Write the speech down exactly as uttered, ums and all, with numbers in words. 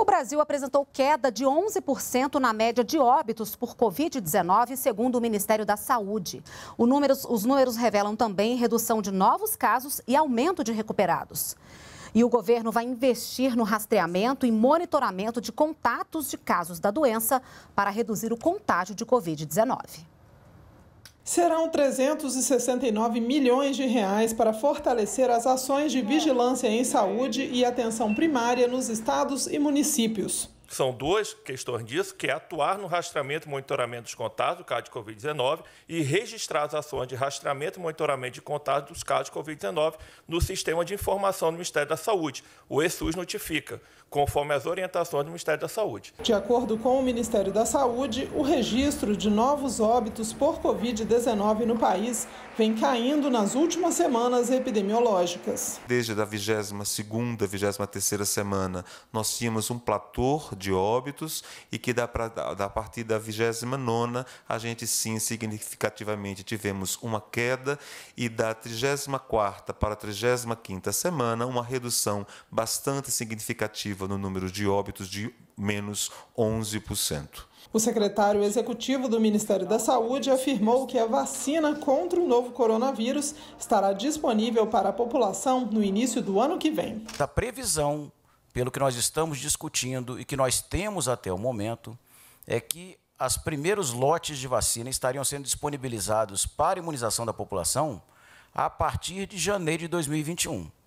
O Brasil apresentou queda de onze por cento na média de óbitos por Covid dezenove, segundo o Ministério da Saúde. O números, os números revelam também redução de novos casos e aumento de recuperados. E o governo vai investir no rastreamento e monitoramento de contatos de casos da doença para reduzir o contágio de Covid dezenove. Serão trezentos e sessenta e nove milhões de reais para fortalecer as ações de vigilância em saúde e atenção primária nos estados e municípios. São duas questões disso, que é atuar no rastreamento e monitoramento dos contatos do caso de Covid dezenove e registrar as ações de rastreamento e monitoramento de contatos dos casos de Covid dezenove no Sistema de Informação do Ministério da Saúde. O E SUS notifica, conforme as orientações do Ministério da Saúde. De acordo com o Ministério da Saúde, o registro de novos óbitos por Covid dezenove no país vem caindo nas últimas semanas epidemiológicas. Desde a vigésima segunda, vigésima terceira semana, nós tínhamos um platô de óbitos e que da, da partir da vigésima nona a gente sim significativamente tivemos uma queda e da trigésima quarta para a trigésima quinta semana uma redução bastante significativa no número de óbitos de menos onze por cento. O secretário executivo do Ministério da Saúde afirmou que a vacina contra o novo coronavírus estará disponível para a população no início do ano que vem. A previsão, pelo que nós estamos discutindo e que nós temos até o momento, é que os primeiros lotes de vacina estariam sendo disponibilizados para imunização da população a partir de janeiro de dois mil e vinte e um.